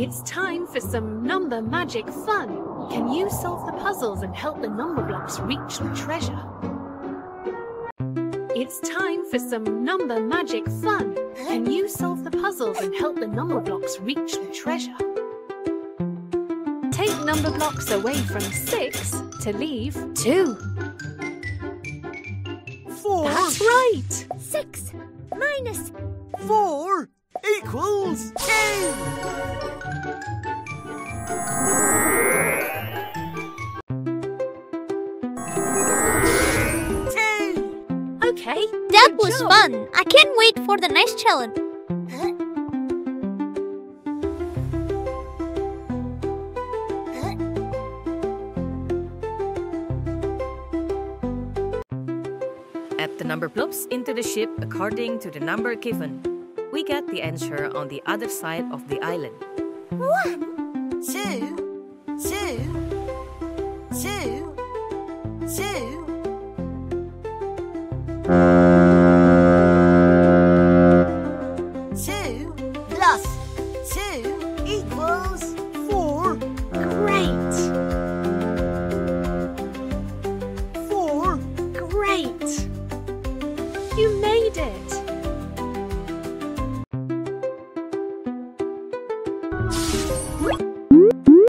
It's time for some number magic fun. Can you solve the puzzles and help the number blocks reach the treasure? It's time for some number magic fun. Can you solve the puzzles and help the number blocks reach the treasure? Take number blocks away from 6 to leave 2. 4. That's right. 6 minus 4 equals 10. Okay. That was fun. I can't wait for the next challenge. The number plops into the ship according to the number given. We get the answer on the other side of the island. 1, 2, 2, 2, 2. 2 plus 2 equals 4. Great!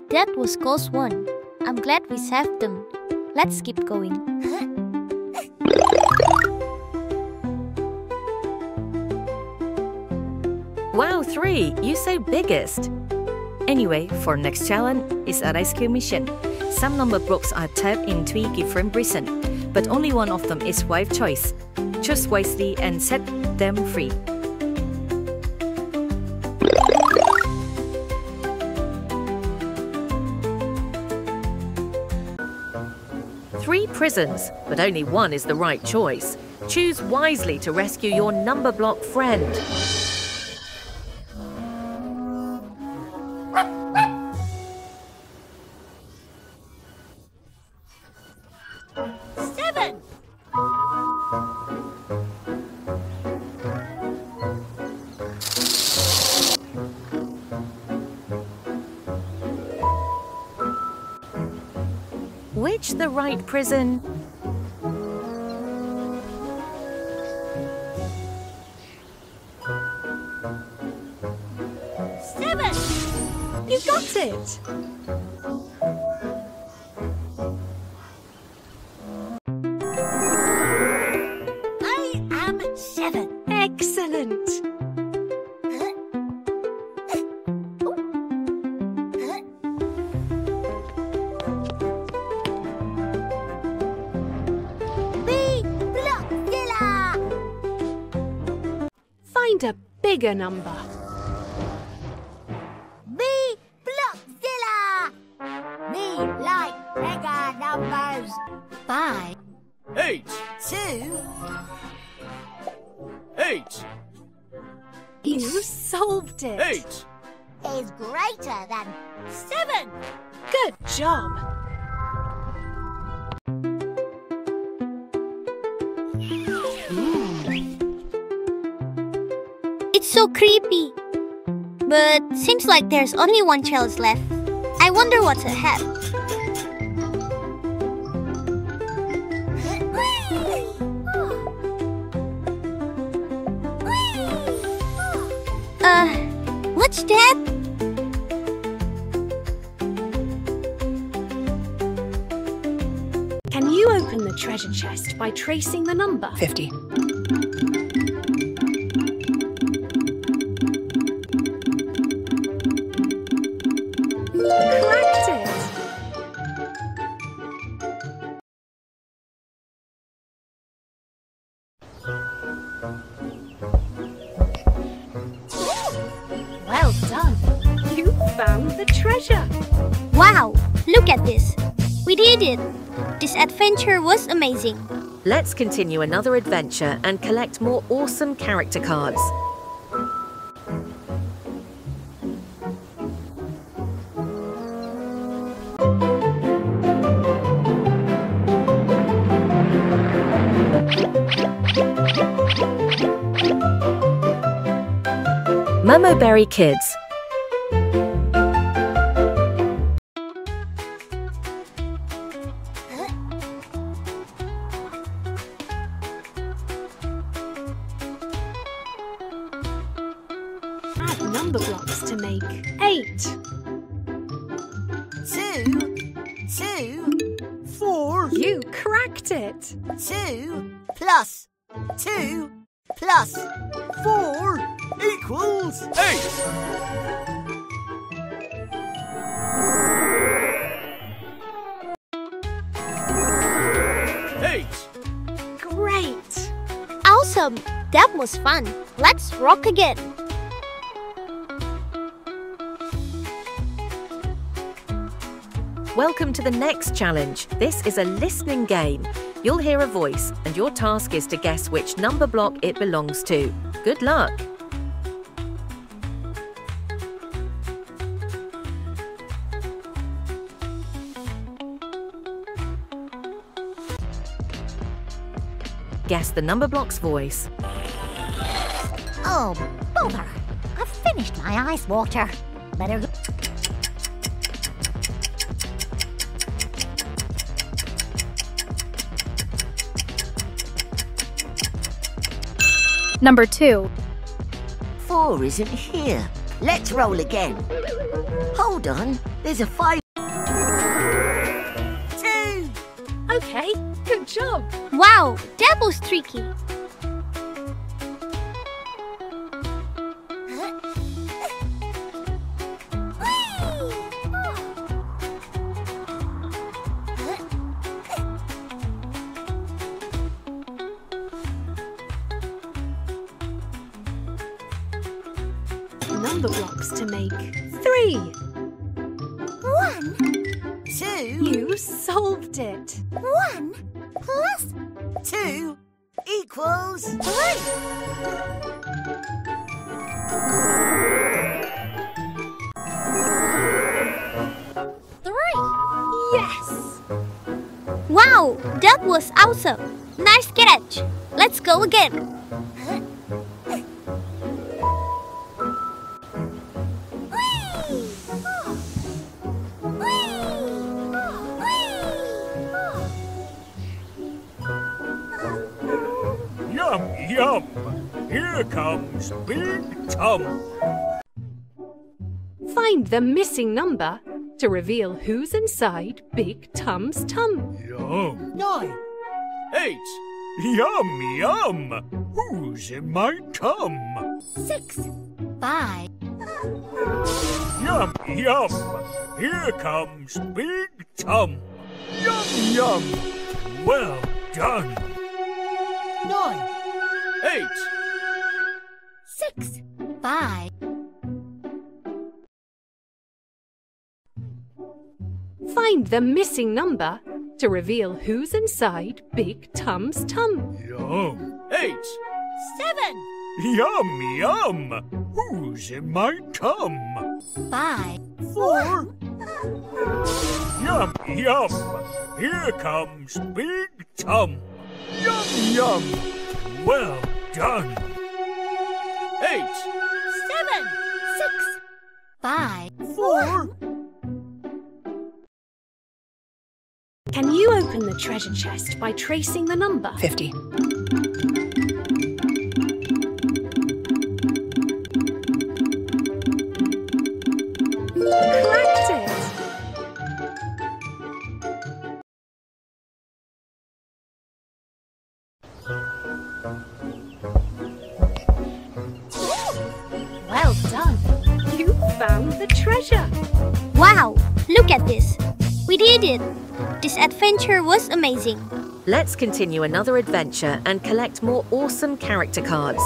That was close one. I'm glad we saved them. Let's keep going. Wow, 3! You say biggest! Anyway, for next challenge is a rescue mission. Some number blocks are trapped in 3 different prisons, but only one of them is wise choice. Choose wisely and set them free. Prisons, but only one is the right choice. Choose wisely to rescue your number block friend. Which the right prison? 7! You got it! I am 7. Excellent! A bigger number. B Blockzilla. Me like bigger numbers. 5. 8. 2. 8. You solved it. 8 is greater than 7. Good job. So creepy. But seems like there's only one challenge left. I wonder what's ahead. What's that? Can you open the treasure chest by tracing the number? 50. This adventure was amazing. Let's continue another adventure and collect more awesome character cards. Momoberry Kids. 8. 2, 4. You cracked it. 2 plus 2 plus 4 equals 8. Great! Awesome! That was fun. Let's rock again. Welcome to the next challenge. This is a listening game. You'll hear a voice, and your task is to guess which number block it belongs to. Good luck! Guess the number block's voice. Oh, bother! I've finished my ice water. Better... Number 2. 4 isn't here. Let's roll again. Hold on, there's a 5. 2. Okay, good job. Wow, that was tricky. Number blocks to make. 3. 1, 2. You solved it. 1 plus 2 equals 3. Yes. Wow, that was awesome. Nice catch. Let's go again. Here comes Big Tum. Find the missing number to reveal who's inside Big Tum's tum. Yum. 9. 8. Yum, yum. Who's in my tum? 6. 5. Yum, yum. Here comes Big Tum. Yum, yum. Well done. 9. 8. 6. 5. Find the missing number to reveal who's inside Big Tum's tum. Yum. 8. 7. Yum, yum. Who's in my tum? 5. 4. Yum, yum. Here comes Big Tum. Yum, yum. Well done. 8. 7. 6. 5. 4. Can you open the treasure chest by tracing the number? 50. Wow! Look at this! We did it! This adventure was amazing! Let's continue another adventure and collect more awesome character cards.